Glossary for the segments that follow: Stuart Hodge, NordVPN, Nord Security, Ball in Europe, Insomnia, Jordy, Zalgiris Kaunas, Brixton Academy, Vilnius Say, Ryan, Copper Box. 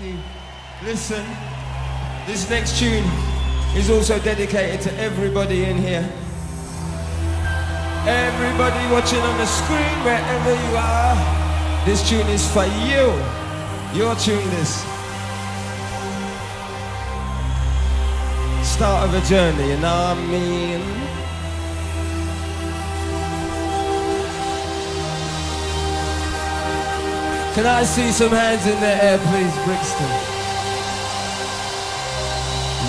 Thank you. Listen, this next tune is also dedicated to everybody in here. Everybody watching on the screen, wherever you are, this tune is for you. Your tune is start of a journey, you know what I mean? Can I see some hands in the air, please, Brixton?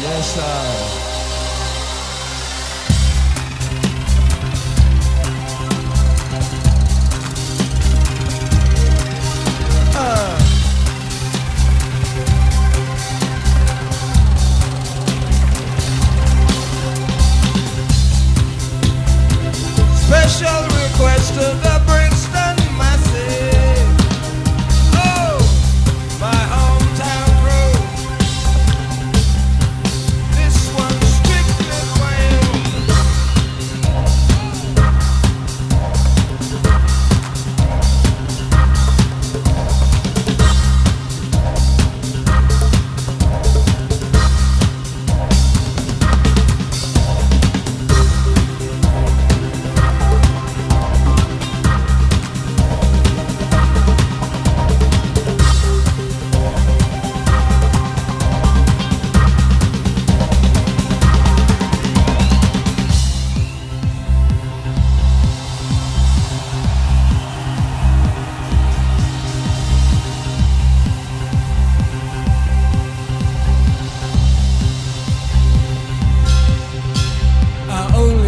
Yes, sir. Special request to the Brixton massive. Oh, my hometown crew. This one's strictly for you.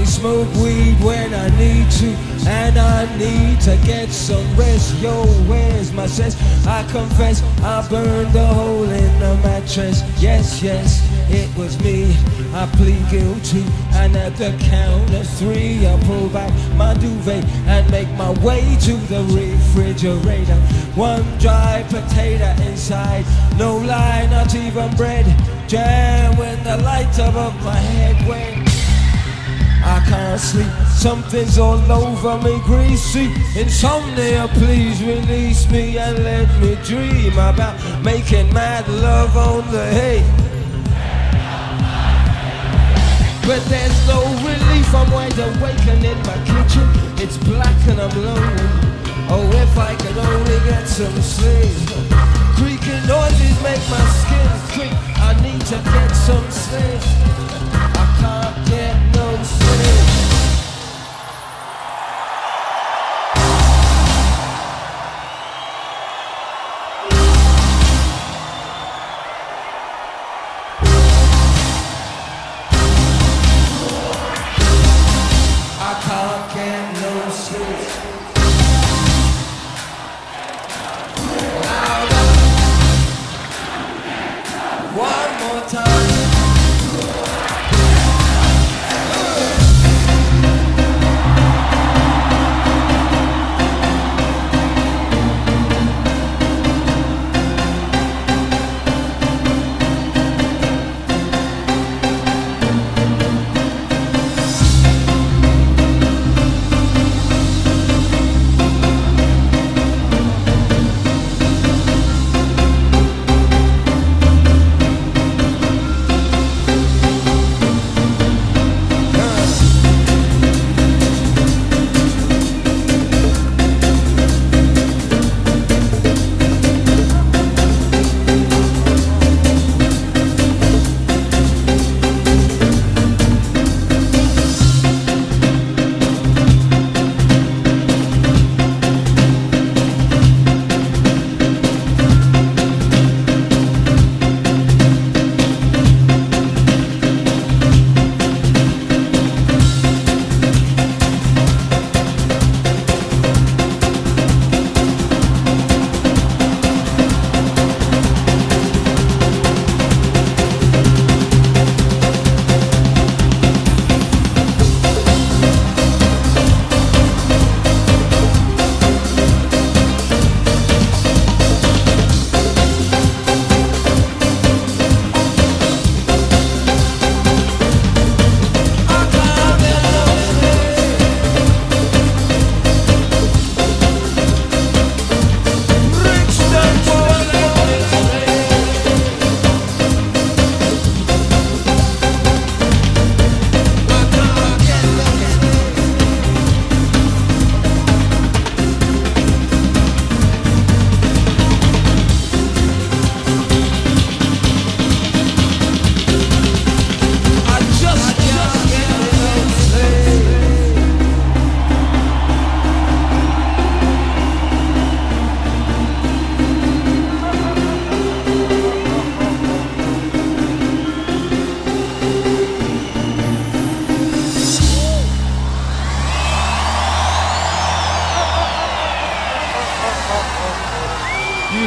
Smoke weed when I need to, and I need to get some rest. Yo, where's my sense? I confess, I burned a hole in the mattress. Yes, yes, it was me. I plead guilty, and at the count of three, I pull back my duvet and make my way to the refrigerator. One dry potato inside, no lie, not even bread. Jam with the light above my head. When I can't sleep, something's all over me, greasy. Insomnia, please release me and let me dream about making mad love on the hay. But there's no relief, I'm wide awake and in my kitchen it's black and I'm lonely. Oh, if I could only get some sleep. Creaking noises make my skin creep. I need to get some sleep. I can't get no sleep. One more time.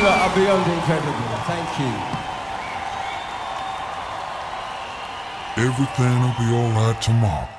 are beyond incredible. Thank you. Everything'll be all right tomorrow.